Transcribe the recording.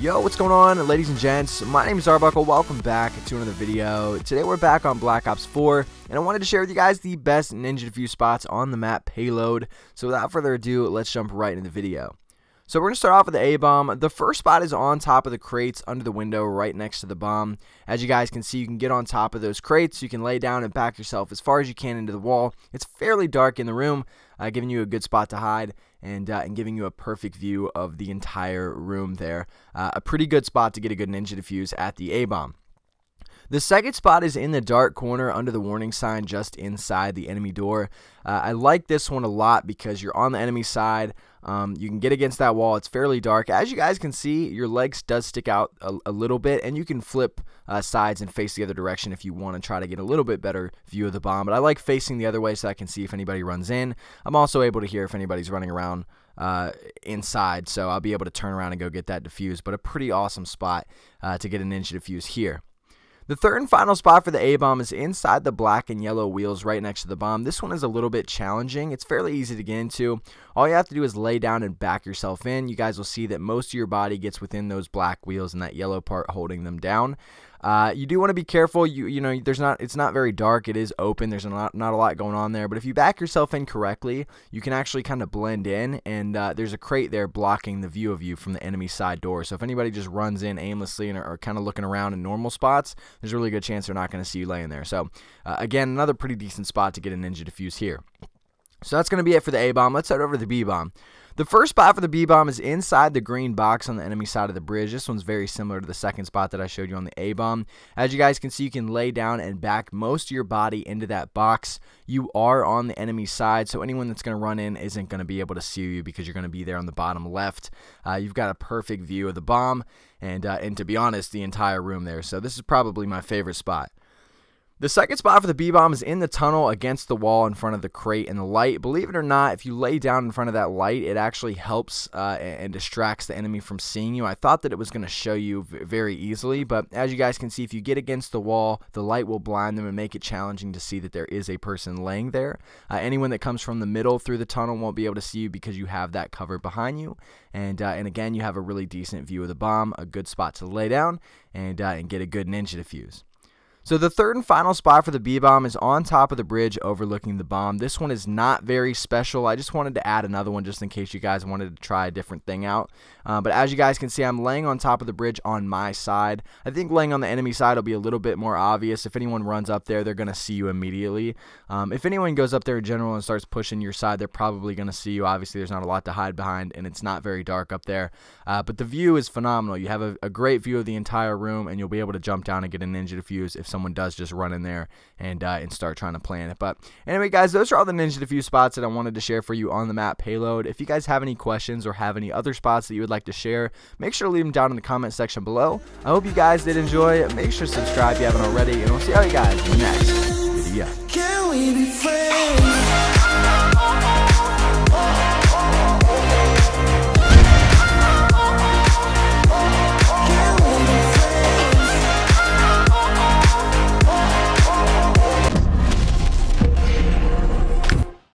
Yo, what's going on, ladies and gents? My name is Arbuckle. Welcome back to another video. Today we're back on Black Ops 4, and I wanted to share with you guys the best ninja defuse spots on the map Payload. So without further ado, let's jump right into the video. So we're going to start off with the A-bomb. The first spot is on top of the crates under the window right next to the bomb. As you guys can see, you can get on top of those crates. You can lay down and back yourself as far as you can into the wall. It's fairly dark in the room, giving you a good spot to hide and giving you a perfect view of the entire room there. A pretty good spot to get a good ninja defuse at the A-bomb. The second spot is in the dark corner under the warning sign just inside the enemy door. I like this one a lot because you're on the enemy side. You can get against that wall. It's fairly dark. As you guys can see, your legs does stick out a little bit, and you can flip sides and face the other direction if you want to try to get a little bit better view of the bomb. But I like facing the other way so I can see if anybody runs in. I'm also able to hear if anybody's running around inside, so I'll be able to turn around and go get that defuse. But a pretty awesome spot to get a ninja defuse here. The third and final spot for the A-bomb is inside the black and yellow wheels right next to the bomb. This one is a little bit challenging. It's fairly easy to get into. All you have to do is lay down and back yourself in. You guys will see that most of your body gets within those black wheels and that yellow part holding them down. You do want to be careful. You know, it's not very dark. It is open. There's not a lot going on there. But if you back yourself in correctly, you can actually kind of blend in. And there's a crate there blocking the view of you from the enemy side door. So if anybody just runs in aimlessly and are kind of looking around in normal spots, there's a really good chance they're not going to see you laying there. So, again, another pretty decent spot to get a ninja defuse here. So that's going to be it for the A-bomb. Let's head over to the B-bomb. The first spot for the B-bomb is inside the green box on the enemy side of the bridge. This one's very similar to the second spot that I showed you on the A-bomb. As you guys can see, you can lay down and back most of your body into that box. You are on the enemy side, so anyone that's going to run in isn't going to be able to see you because you're going to be there on the bottom left. You've got a perfect view of the bomb and to be honest, the entire room there. So this is probably my favorite spot. The second spot for the B-bomb is in the tunnel against the wall in front of the crate and the light. Believe it or not, if you lay down in front of that light, it actually helps and distracts the enemy from seeing you. I thought that it was going to show you very easily, but as you guys can see, if you get against the wall, the light will blind them and make it challenging to see that there is a person laying there. Anyone that comes from the middle through the tunnel won't be able to see you because you have that cover behind you. And again, you have a really decent view of the bomb, a good spot to lay down and get a good ninja defuse. So the third and final spot for the B-bomb is on top of the bridge overlooking the bomb. This one is not very special. I just wanted to add another one just in case you guys wanted to try a different thing out. But as you guys can see, I'm laying on top of the bridge on my side. I think laying on the enemy side will be a little bit more obvious. If anyone runs up there, they're going to see you immediately. If anyone goes up there in general and starts pushing your side, they're probably going to see you. Obviously, there's not a lot to hide behind, and it's not very dark up there. But the view is phenomenal. You have a great view of the entire room, and you'll be able to jump down and get a ninja defuse if someone does just run in there and start trying to plan it. But anyway, guys, those are all the ninja defuse spots that I wanted to share for you on the map Payload. If you guys have any questions or have any other spots that you would like to share, make sure to leave them down in the comment section below. I hope you guys did enjoy. Make sure to subscribe if you haven't already, and we'll see all you guys in the next video. Can we be friends?